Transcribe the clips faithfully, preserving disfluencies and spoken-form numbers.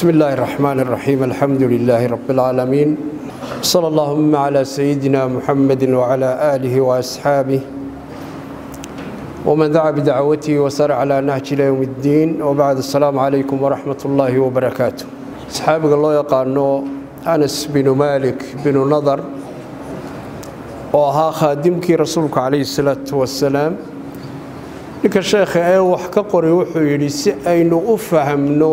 بسم الله الرحمن الرحيم. الحمد لله رب العالمين، صلى اللهم على سيدنا محمد وعلى آله وأصحابه ومن دعا بدعوته وسار على نهج إلى يوم الدين، وبعد. السلام عليكم ورحمة الله وبركاته. أصحابك الله يقال أنس بن مالك بن نضر وها خادمك رسولك عليه الصلاة والسلام لك الشيخ أيوه حقق روحي لسأين أفهمنه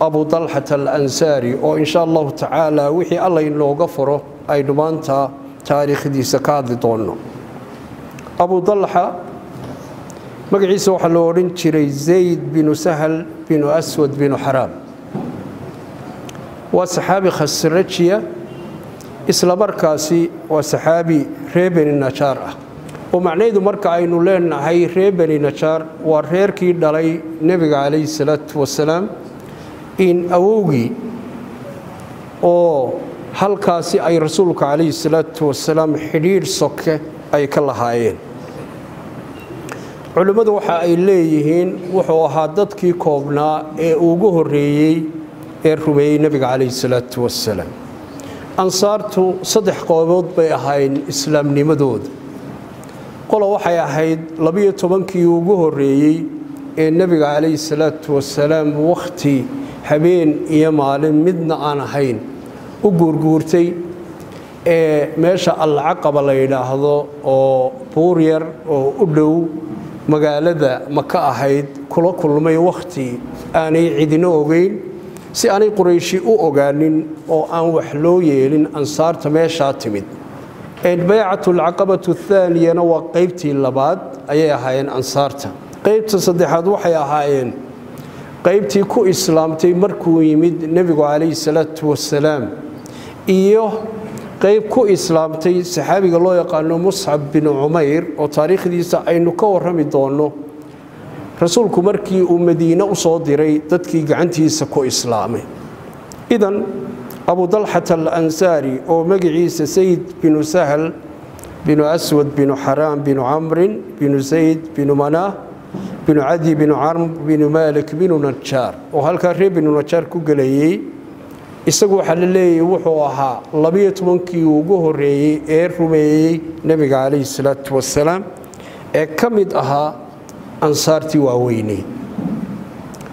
أبو طلحة الأنصاري، وإن شاء الله تعالى وحي الله إنه غفره أي دمانتا تاريخ دي سكاد لطونه. أبو طلحة مقعيس وحلورين تري زيد بن سهل بن أسود بن حرام وصحابي خسرتشيا إسلا بركاسي وصحابي ريبن النشارة، ومعنى ذو مركا عينو لأن هاي ريبن النشار وريركي دالي نبي عليه الصلاة والسلام إن أوجي أو هل كاسي أي رسولك عليه الصلاة والسلام حرير سكة أي كلا هاين علماء وحاء إليهن وحوا هادتكي كوبنا أوجه الرئي الربي نبي عليه الصلاة والسلام أنصارته صدح قابض بهاين إسلام نمدود قل وحيا هيد لبيت منكي وجه الرئي النبي عليه الصلاة والسلام وقتي habeen iyo maalin midna aan ahayn u gurguurtay ee meesha al-Aqaba la yiraahdo oo buuryar oo u dhow magaalada Makka ahayd kula kulmay waqti aanay cidina ogeyn si aanay Qurayshi u ogaanin oo aan wax loo yeelin ansaarta meesha timid ee bay'atul aqabatu ath-thaniyana wa qaybtii labaad ayay ahaayeen ansaarta. qaybta saddexaad waxay ahaayeen qaybtii ku islaamtay markuu yimid nabiga kaleey salaatu wasalaam iyo qayb ku islaamtay saxaabiga loo yaqaano Mussab bin Umair oo taariikhdiisa aynu ka warrami doono. Rasuulku markii uu Madiina u soo diray dadkii gacantiisa ku islaamay. Idan Abu Talha al-Ansari oo magaciisa Sayd bin Sahal bin Aswad bin Haram bin Amr bin Zayd bin Manah بن عدي بن عرم بن مالك بن نجار وهالكاري بن نجار كوغلي يسقو حللي وحوها لبيت منكي وغوري ايرمي نبي عليه الصلاة والسلام كمد اها انصارتي واويني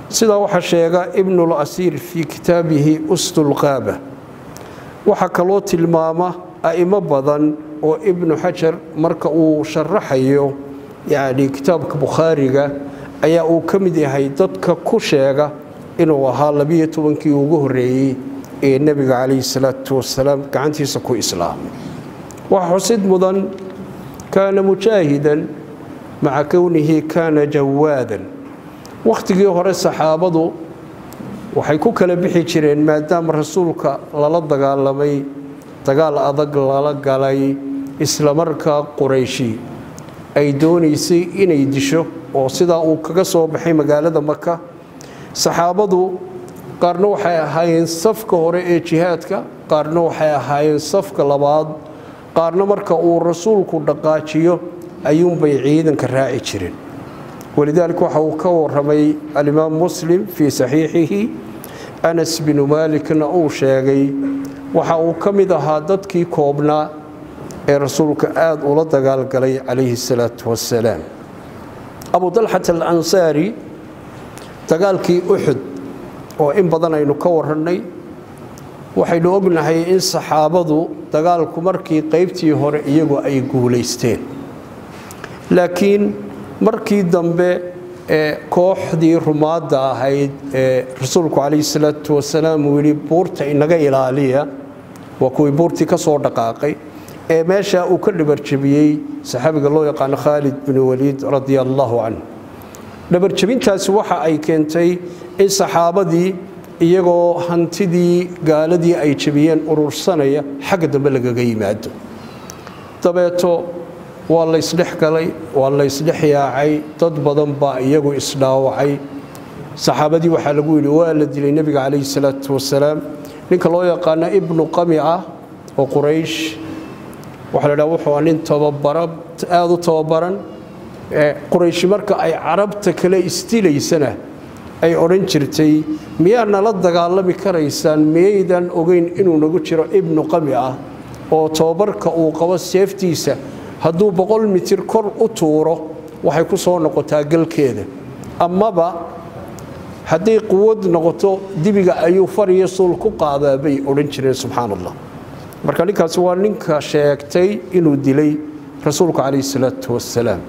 سيدا وحشيغا ابن الأسير في كتابه أسد الغابة وحكالوت الماما أئمة بضن وابن حجر مركو شرحيو يعني كتابك بخاري أيا أو كمدي هاي ضدك كوشيغا إنه وها لبيته منكي وغوري النبي عليه الصلاة والسلام كعنتي سكو إسلام. وحسد مضن كان مجاهدا مع كونه كان جوادا. وقت جوهر الصحابة وحيكوك لبيحي جيرين ما دام رسولك للضق على مي تقال أضق للق علي إسلامرك قريشي ay doonaysi inay disho oo sida uu kaga soo baxay magaalada Makka. Saxaabadu qarno waxay ahaayeen safka hore ee jihadka, qarno waxay ahaayeen safka labaad, qarno marka uu rasuulku dhaqaajiyo ayuu bay ciidanka raaci jireen. Walidaalku waxa uu ka warramay al-Imam Muslim fi sahihihi Anas bin Malik na uu sheegay waxa uu kamid ahaa dadkii koobnaa رسولك آد ولد قال عليه عليه الصلاة والسلام. أبو طلحة الأنصاري تقال كي أحد وإن بدنا ينكورني وحيلو أقلنا هي إن صحابضو تقال كمركي قيبتي هرئيقو أي قوليستين، لكن مركي دنبه كوح دي رماد هاي رسولك عليه الصلاة والسلام ويلي بورتي نقايل عليها وكوي بورتي كصور دقاقي ماشى وكل برشبيي صحابي الله يقال خالد بن وليد رضي الله عنه. لبرشبين تاسوحة أي كنتي إن صحابتي iyagoo hantidii gaaladii ay jabiyeen urursanaya xaq dambe lagaga yimaado tabeeto waa la isdhex galay waa la isdhex yaacay dad badan baa iyagu isdhaawacay saxaabadii waxa lagu yiri waa la dilay nabiga kaleey salaatu wasalaam ninka loo yaqaan ibnu qami'a oo quraysh waxa la dhaawacay nin tababarad aad u tababaran ee quraysh marka ay carabta kale istiilaysana ay oran jirtay miyaana la dagaalami karaysaan meedan ogeyn inuu nagu jiro ibnu qami'a oo tababarka uu qabo safetiisa hadduu boqol mitir kor u tuuro waxay ku soo noqotaa galkeeda amaba haddii quwad noqoto dibiga ayuu far iyo sul ku qaadaa bay oran jireen subhanallah marka ninkaas waa ninka sheegtay inuu dilay rasuulka kaleey salaatu wasalaam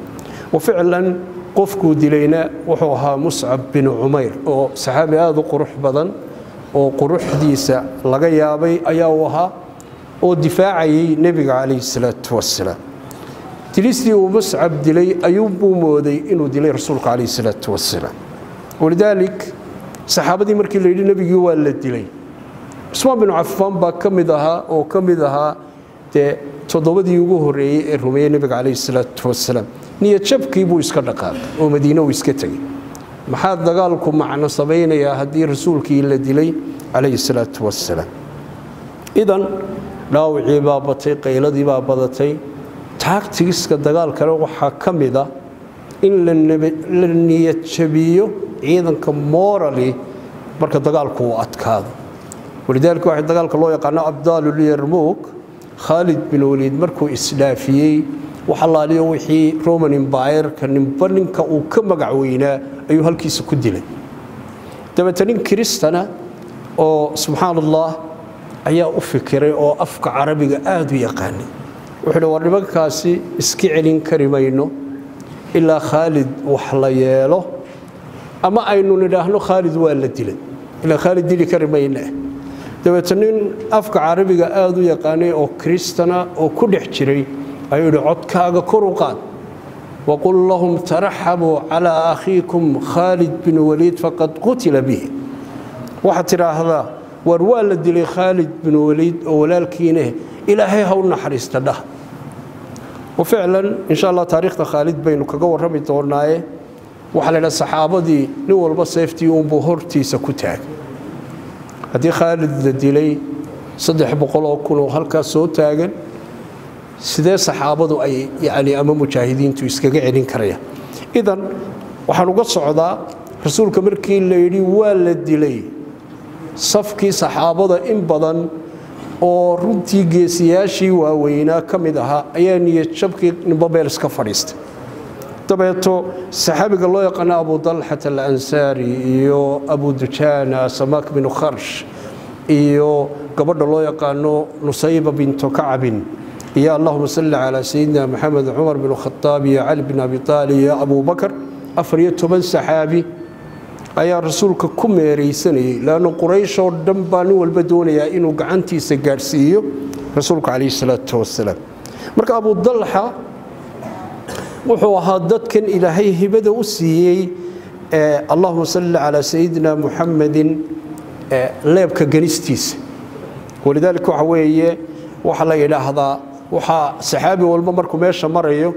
wa fi'lan qofku dilayna wuxuu ahaa Mussab bin Umair oo saxaabi aad u qurux badan oo quruxdiisa laga yaabay ayaa waha oo difaacay nabiga kaleey salaatu wasalaam تلسي ومصعب دلي أيوب ومودي إنه دلي رسولك عليه الصلاة والسلام ولذلك صحابتي مركي اللي النبي يوالد دلي عثمان بن عفان با كم ذها أو كم ذها تضبط يوجوه الرئي الرومي النبي عليه الصلاة والسلام نية شبكي بو إسكندرقاب ومدينة وإسكتي ما حد قالكم معنا صبينا يا هدي رسولك إلا دلي عليه الصلاة والسلام إذن لو عبابتي قيل دي بابتي تاكتيكس كدغال كره waxa kamida in la niyad jabiyo ciidanka morally marka dagaalku uu adkaado walidaanka waxa dagaalka loo yaqaan abdaalul yarmuk Khalid bin Walid markuu islaafiyay waxa laaliyo wixii Roman Empire kan ninka uu ka magac weynaa ayuu halkiisa ku dilay tabatanin kristana oo subhanallah ayaa u fikiray oo afka carabiga aad u yaqaanay wuxuu warnibankaasi iska celin karimayno ila Khalid wax la yeelo ama aynu nidhaahno Khalid waa la dilay ila Khalid dili karimayna dabeetnin afka carabiga aad u yaqaanay oo kristana oo ku dhex jiray ayuu codkaaga kor u qaad waqul lahum tarahabu ala akhikum Khalid bin Walid faqad qutila bihi waxa tiraahda war waa la dilay Khalid bin Walid oo walaalkiinah إلهي هون حريص تده وفعلا إن شاء الله تاريخ خالد بينه كجور رمي تورناي وحلل الصحابة دي نول بصيفتي وبهرتي سكوتاك هدي خالد ديلي صدح بقوله كله هلك صوت تاجن سدى الصحابة دو أي يعني أمام مشاهدين تيسكجعين كريه إذن وحنقص صعدا رسول كمركي اللي والد ديلي صفكي صحابة دا إن بدن oo runtii geesiyaashii waaweynaa kamid ahaa ayaa niyad jabkii nibabeels ka fariistay tabeeto saxaabiga loo yaqaan Abu Talha al-Ansari iyo Abu Duchana samak bin kharsh iyo gabadha loo yaqaan Nusayba bint Kaab ya Allahumma salli ala sayyidina Muhammad Umar bin al-Khattab ya Ali bin Abi Talib ya Abu Bakr afriyo toban saxaabi ayaa rasuulka ku meereysanay laana quraysh oo dhanbaan walba doonaya inuu gacantiisa gaarsiiyo rasuulka kaleey salaatu wasalaam marka Abu Talha wuxuu ahaa dadkan ilaahay hibada u siiyay ee Allahu salli ala sayyidina Muhammadin leebka ganistiisa walidaalka waxa weeye waxa la yiraahdaa waxa saxaabi walba markuu meesha marayo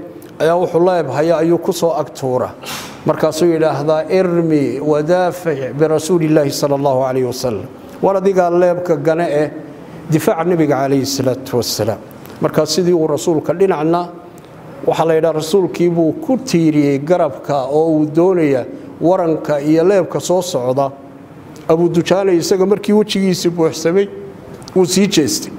ayaa wuxuu leeb haya ayuu ku soo agtuura markaasuu yiraahdaa irmi wadaafi bi rasuulillahi sallallahu alayhi wasallam waradiga leebka gana ee difaac nabiga kaleey salaatu wasalaam markaas sidii uu rasuulka dhinacna waxa la yiraahdaa rasuulkii buu ku tiiriyay garabka oo uu doonaya waranka iyo leebka soo socda Abu Dujaale isaga markii wajigiisa buuxsamay uu sii jeestay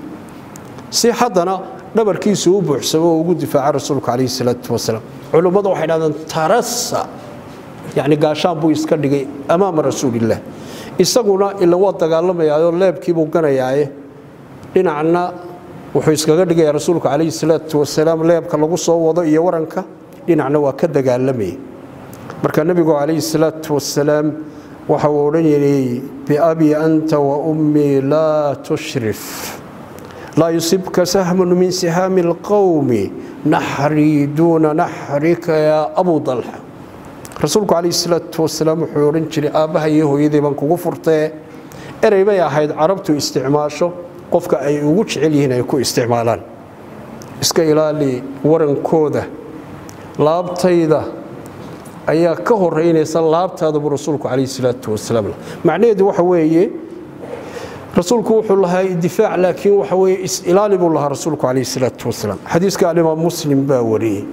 si hadana dhabarkiisa uu buuxsamo oo ugu difaaca rasuulka kaleey salaatu wasalaam علماء واحد هذا ترسى يعني قاشان بو يسكر أمام رسول الله يسقونا إلا واتقى لما يا الله بكيبو كنا ياه لنا عنا وحيسكر دقي رسولك عليه الصلاة والسلام لا يبقى لقصة وضع يورنك لنا عنا وكذا قال لمي بركان النبي عليه الصلاة والسلام وحورني بأبي أنت وأمي لا تشرف لا يصيبك سهم من سهام القوم نحري دون نحرك يا أبو طلحة رسولك عليه الصلاة والسلام حورين شري أبها يهو يذي من كغفرته ereybay ahayd carabtu isticmaasho qofka ay ugu jecel yihiin ay ku isticmaalaan iska ilaali warankooda laabtayda ayaa ka horeynaysa laabtaada rasuulku kaleey salaatu wasalaam macnaheedu waxa weeye rasuulku wuxuu lahaa difaac laakiin waxa weeye is ilaali buu lahaa rasuulku kaleey salaatu wasalaam hadiiska Imaam Muslim baa wariyay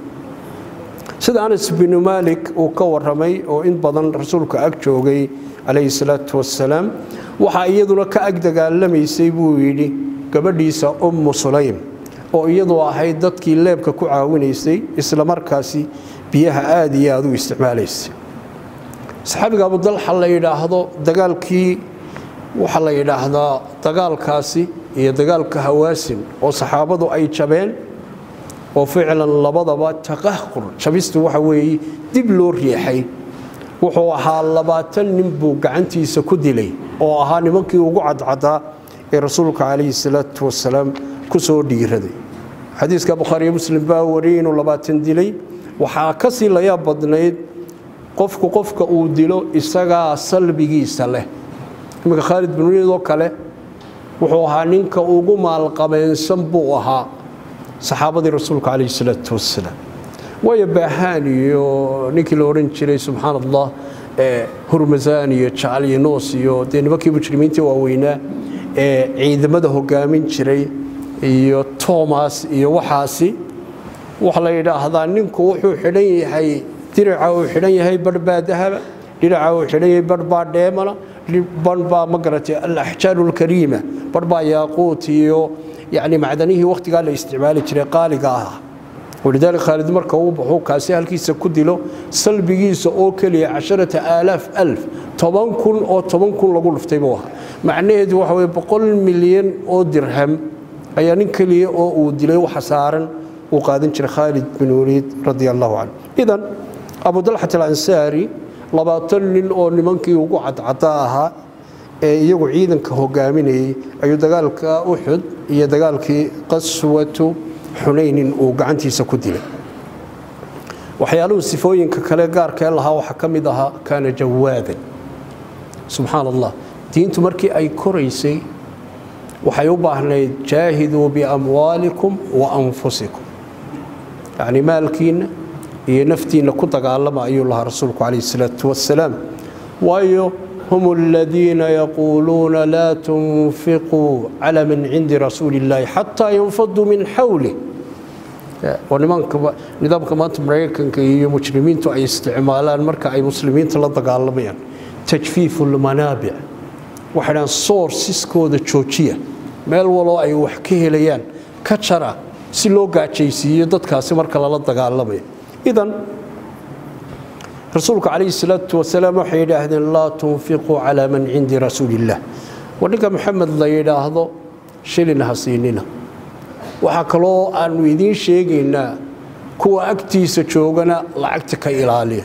sida Anas bin Malik oo ka waramay oo in badan rasuulku ag joogay kaleey salaatu wasalaam waxa iyaduna ka ag dagaalameysay buu yiri gabadhiisa Umm Sulaim oo iyadu ahayd dadkii leebka ku caawinaysay isla markaasi biyaha aad iyo aad u isticmaalaysa saxaabiga Abu Talha la yiraahdo dagaalkii waxa la yiraahdaa dagaalkaasi iyo dagaalka Hawaasin oo saxaabadu ay jabeen oo ficlan labadaba taqahqur jabistu waxa weeye dib loo riixay wuxuu ahaa labaatan nin buu gacantiisa ku dilay oo ahaa nimankii ugu cadcada ee rasuulka kaleey salaatu wasalaam ku soo dhiiraday hadiiska Bukhari iyo Muslim baa wariyay inuu labaatan dilay waxa ka sii la yaabadnayd qofku qofka uu dilo isaga salbigiisa leh imka Khalid bin Walid oo kale wuxuu ahaa ninka ugu maal qabeensan buu ahaa saxaabadii rasuulka kaleey salaatu wasalaam way baahaniyo ninki loo oran jiray subhanallah ee Hermuzani iyo Chalinos iyo dadkii mujrimiinta waaweynaa ee ciidamada hogaamin jiray iyo Thomas iyo waxaasi waxa la yiraahdaa ninku wuxuu xidhan yahay diraca oo xidhan yahay barbaadaha diraca oo xidhan yahay barbaadheemana banba magarati al-ahjarul karima barba yaquutiyo yaani macdanihi waqtiga la isticmaali jiray qaaliga ah ولذلك Khalid marka uu baxuu kaasi halkiisa ku dilo salbigiisa oo kaliya cashar alaf toban kun oo toban kun lagu luftay buu ahaa macnaheedu waxa way boqol milyan oo dirham ayaa nin kaliya oo uu dilay waxa saaran وقادن شر خالد بن وليد رضي الله عنه. إذا أبو طلحة الأنصاري لباطل أو لمنكي وقعد عطاها يقعيدا كهجاميني أي دجال كأحد هي دجال كقسوة حنين وقعنتي سكوديلة. وحيالو سيفوين ككلاجار كالها وحكمدها كان جوادا. سبحان الله. دين تمركي أي كريسي وحيوبهنا جاهدوا بأموالكم وأنفسكم. يعني مالكين ينفتين كنت قال ما أيها الله رسولك عليه الصلاة والسلام وأيو هم الذين يقولون لا تنفقوا على من عند رسول الله حتى ينفضوا من حوله ونمانك نظامك ما أنت مريكا كي مجرمين تأي استعمالان مركا أي مسلمين تلطق على تجفيف المنابع وحنا صور سيسكو ذا تشوتشية مال والله أي وحكيه ليان كشرة سلوكا تشيسية ضد كاسمر كلا ضد إذن رسولك عليه الصلاة والسلام حين أهدى لا تنفقوا على من عند رسول الله ولك محمد الله يلاحظوا شيلنا حسيننا وحكلوا أن ويدين شيقنا كو أكتي ستشوغنا لعكتك إلى عليه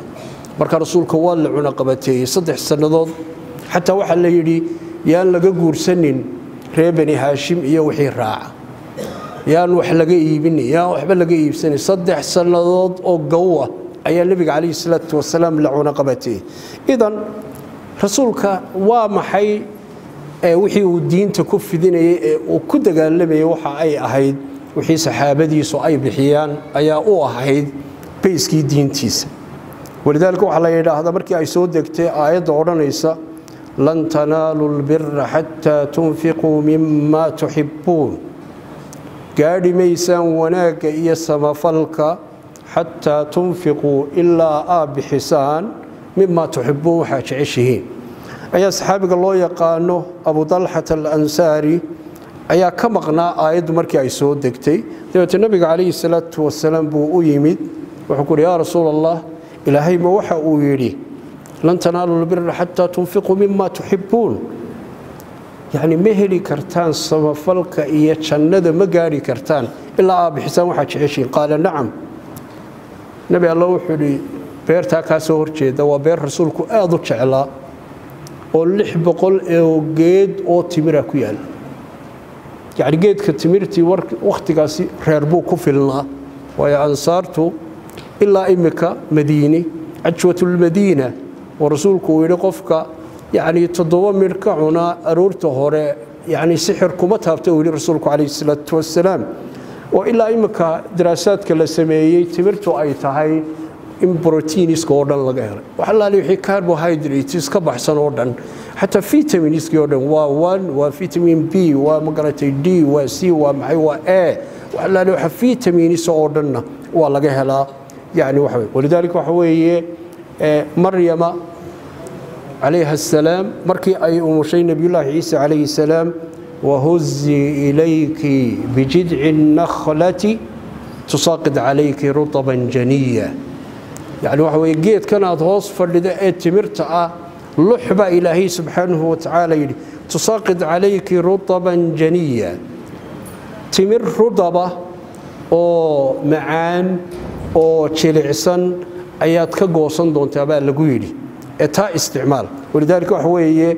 بركة رسولك والعنا قبتي صدح سنضاد حتى واحد لا يدي يان لقى جورسنين ربني هاشم يا وحي راعة يان واحد لقى يبني يا واحد لقى يبسني صدح سنضاد أو قوة أي النبي عليه الصلاة والسلام لعون قبته إذن رسولك ومحي وحي الدين تكف دين وكده قال لي وحى أي أحد وحي سحابدي صعيب الحيان أي أو أحد بيسكي دين تيس ولذلك وحلا يدا هذا بركي أيسودك تي آيات عرانيسا لن تنالوا البر حتى تنفقوا مما تحبون قادي ميسان وناك إيسما فلك حتى تنفقوا إلا آب حسان مما تحبون حاشعشهين أي أصحابك الله يقانو أبو طلحة الأنصاري أي كم أغنى آيد مركي عيسود دكتي دلوقتي النبي عليه الصلاة والسلام بو يمد وحكول يا رسول الله إلهي ما وحى ويري لن تنالوا البر حتى تنفقوا مما تحبون يعني مهلي كرتان صمفلك يتشند مقاري كرتان إلا أبي حسان وحشعشين قال نعم نبي الله وحولي بيرتا كاسور جيدا وبير رسولك آذو تشعلا واللحب قل إيو قيد أو تميرا كويال يعني قيد كتميرتي وقت قاسي ريربوكو في الله ويا أنصارتو إلا إمك مديني عجوة المدينة ورسولك ويلقفك يعني تضوى ملك عنا رورته يعني سحر كمتها بتقول رسولك عليه الصلاة والسلام وإلا إمك دراسات كلا سماية تمرتوا أي تهاي إم بروتين يسكوردن لغيره وحلا لي حكي كربوهيدرات يسكبح سنوردن حتى فيتامين يسكوردن وان وفيتامين بي ومقرتي دي وسي ومعي وآ وحلا لي حف فيتامين يسكوردن والله جهلا يعني وحوي ولذلك وحوي مريم عليها السلام مركي أي أم شيء نبي الله عيسى عليه السلام وهزي إليك بجذع النخلة تساقط عليك رطبا جنيا يعني وحوي جيت كان هوص فلذا تمرتع لحبة إلهي سبحانه وتعالى تساقط عليك رطبا جنيا تمر رطبة أو معان أو تشلعسن أيات كجوسن دون تابع لجويلي إتا استعمال ولذلك وحوي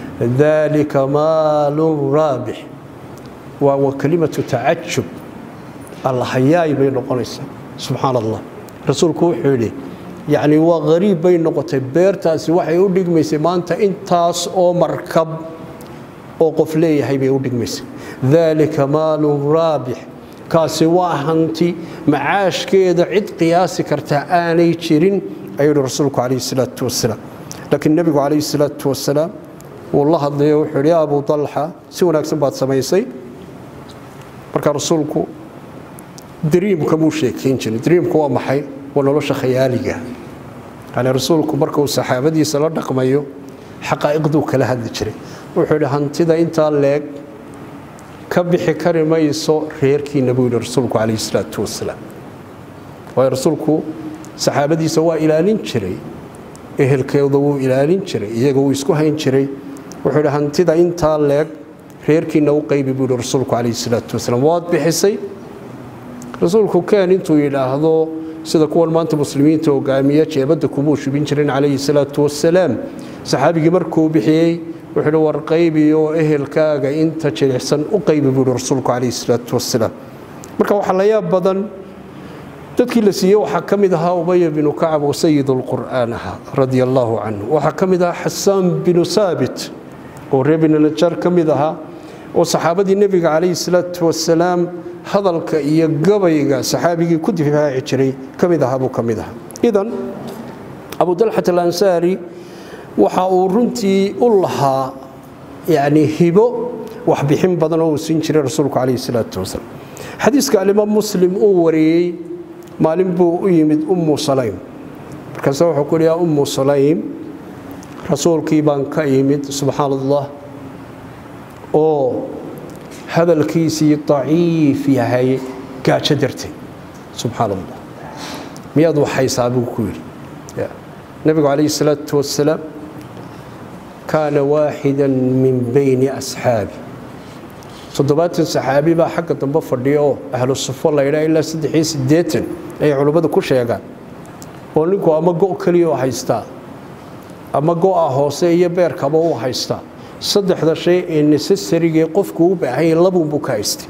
ذلك مال رابح وكلمة تعجب الله حياي بين قنيسة سبحان الله رسولك وحولي يعني وغريب بين نقطة بيرتاس وحي يودق ميسي ما أنت انتاس أو مركب أو قفلي حي بيودق ميسي ذلك مال رابح كاسواه أنتي معاش كده عد قياسي كرتا آني تشيرين أيد رسولك عليه الصلاة والسلام لكن النبي عليه الصلاة والسلام والله الضيوح يا أبو طلحة سويناك سبات سميسي بركة رسولك دريم كموشي كينشن دريم كوا محي ولا لوش خيالية على رسولك بركة والسحابة دي سلطة قميو حقائق ذوك لها الذكري وحول هنتذا أنت لك كبح كريم يسوع غير كي نبي رسولك عليه الصلاة والسلام ويرسولك saxaabadii sawa ilaalin jiray ehelkeedu uu ilaalin jiray iyagoo isku hayn jiray wuxuu hantida inta leeg reerkiina u qaybi buu rasuulku kaleey salaatu wasalaam waad bixisay rasuulku keen intuu ilaahdo sida kuwa maanta muslimiinta hogaamiya jeebada kubu shubin jireen kaleey salaatu wasalaam saxaabigii markuu bixiyay wuxuu war qaybiyo ehelkaaga inta jilicsan u qaybi buu rasuulku kaleey salaatu wasalaam marka waxa la yaab badan تذكر لسيه وحكمها أبي بن كعب وسيد القرآن رضي الله عنه وحكمها حسان بن ثابت وربنا الجار كمدها وصحابة النبي عليه الصلاة والسلام هذا الكيجبيج صحابي كنت في هاي عشري كمدها أبو كمدها إذا أبو طلحة الأنصاري وحأورنتي الله يعني هبه وحبيحم بدنه سنشر رسولك عليه الصلاة والسلام حديث كلمة مسلم أوري مالين بو يمد أم سلايم كان سوحو كل يا أم سلايم رسول كيبان كيمد سبحان الله أو هذا الكيسي ضعيف يا هاي كاشدرتي سبحان الله مياد وحي صابو كويل النبي عليه الصلاة والسلام كان واحدا من بين أصحابه صدبات الصحابي با حق تنبفر ديو أهل الصفة الله إلا إلا سدحي سديتن أي علوبة كل شيء قال ونكو أما جو كليو حيستا أما جو أهوسي يبير كبو حيستا صدح ذا شيء إن سسري قفكو بعين لبو بكايستي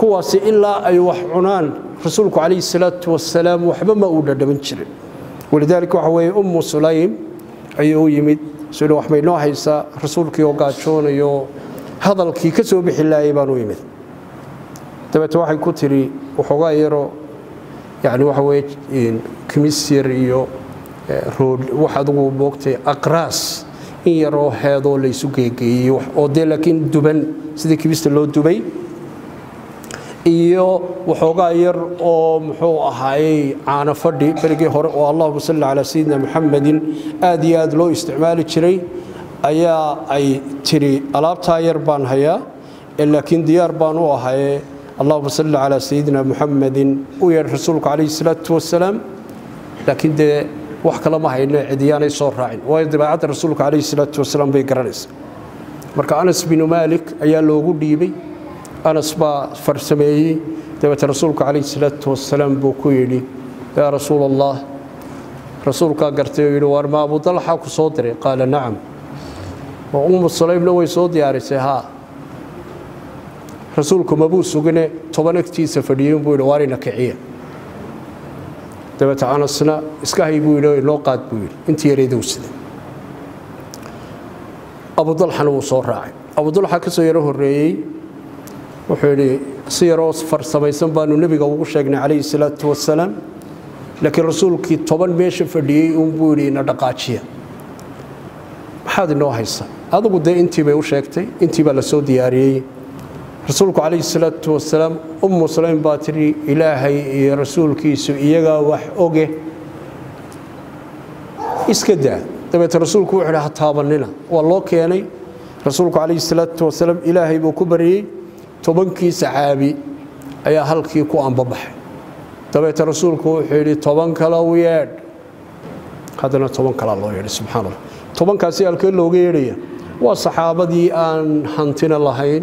كواسي إلا أي وحنان رسولك عليه الصلاة والسلام وحب ما أولد من شر ولذلك وحوي أم سليم أيو يمد سلو أحمد نوحيسا رسولك يوقاتشون يو هذا الكيكسو بحلا يبانو يمد تبت واحد كتري وحغايرو يعني وحويج كميسيريو رود واحد وقت أقراص يرو هذا ليسو كيكي ودي لكن دبن سيدي كيبيست لو دبي إيو وحغاير أو محو أهاي عانا فردي برقي هور والله صلى على سيدنا محمد آدي آد لو استعمال الشري ayaa ay tiri alaabta yar baan haya laakiin diyaar baan u ahay Allahu salli ala sayidina Muhammadin oo yar rasuulka kaleey salaatu wasalaam laakiin de wax kala ma hayno cidiyaanay soo raacin way dibaacada rasuulka kaleey salaatu wasalaam bay garanaysaa marka Anas bin Malik ayaa loogu dhiibay Anas ba farsameeyay tabata rasuulka kaleey salaatu wassalaam buu ku yiri ya rasuulallah rasuulka gartay wiil war ma Abu Talha ku soo diray qala na'am wa Umm Sulaim way soo diyaarisay ha rasuulku ma buu sugane tobankiisa fadhiyo buu yiri warina kiciya tabata Anasna iska hay buu yiri loo qaad buu yiri intii yareedo sida Abu Talha wuu soo raacay Abu Talha ka soo yaro horeeyay wuxuu yiri سيروس فرسميسن بانو النبي قوقو شجنا عليه الصلاة والسلام لكن الرسول كي طبعا ماشي فدي أمبوري ندقاشية هذا النوع هيسا هذا بده أنتي بيوشكتي أنتي بالسعودي عري رسولك عليه الصلاة والسلام أم سليم باتري إلهي رسولك سويجا وح أوجه إسكده تبي الرسولك وحده طابن لنا والله كياني رسولك عليه الصلاة والسلام إلهي بكبري tobankii saxaabi ayaa halkii ku anbabaxay tabeeta rasuulku wuxuu yiri toban kala u yeed hadana toban kala loo yeeray subhanallah tobankaasi halkii looga yeeray waa saxaabadii aan hantina lahayn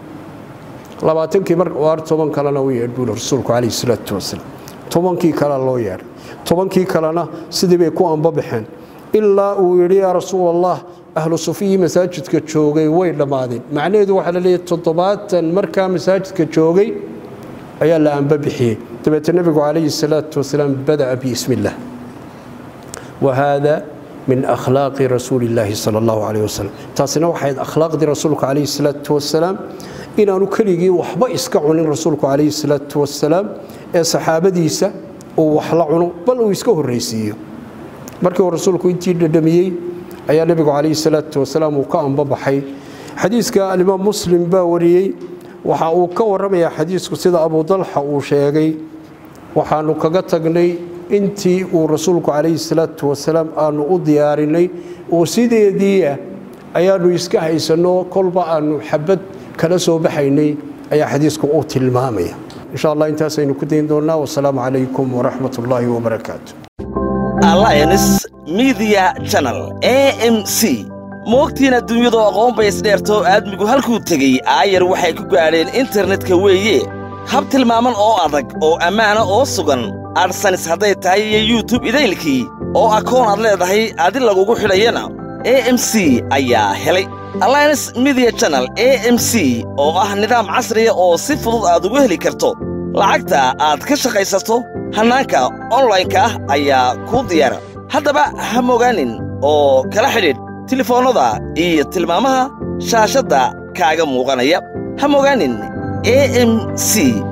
لما تنكي مرق وارد طبعاً كلا نوير دون رسولك عليه الصلاة والسلام طبعاً كي كلا لوير طبعاً كي كلا نا سيد بيكون ببحن إلا ويري يا رسول الله أهل صوفي مساجد كتشوجي وين لما هذه معناه ده واحد اللي تطبات مركا مساجد كتشوجي أي لا أن ببحي تبت النبي عليه الصلاة والسلام بدأ بسم الله وهذا من أخلاق رسول الله صلى الله عليه وسلم تاسنا واحد أخلاق دي رسولك عليه الصلاة والسلام إن أنا كليجي وحبا إسكعون رسولك عليه الصلاة والسلام الصحابة ديسة وحلعونه بل ويسكوه الرئيسية بركو رسولك إنتي دميي أي النبي عليه الصلاة والسلام وقام ببحي حديثك الإمام مسلم باوري waxa uu ka waramay xadiisku sida Abu Talha uu sheegay waxaanu kaga tagnay intii uu rasuulku kaleey salaatu wasalaam aanu u diyaarinay oo sideedii ayaanu iska haysano kolba aanu xabad kala soo baxaynay ayaa xadiisku uu tilmaamaya insha Allah intaas aynu ku deyn doonaa wassalaamu alaykum wa rahmatullahi wa barakaatuh Alliance Media Channel A M C moogtiina dunyadu aqoon bay isdheerto aadmigu halkuu tegay aayar waxay ku gaareen internetka weeye hab tilmaaman oo adag oo ammaana oo sugan arsanis hadday tahay iyo youtube idaylkii oo akoon aad leedahay adi lagugu xidhayana A M C ayaa helay Alliance Media Channel A M C oo ah nidaam casri ah oo si fudud aad ugu heli karto lacagta aad ka shaqaysato hannaanka online-ka ah ayaa kuu diyaara haddaba ha mogaanin oo kala xidhiidh تلفوننا إيه تلمامها شاشة دا كاغا موغانيا هموغانين A M C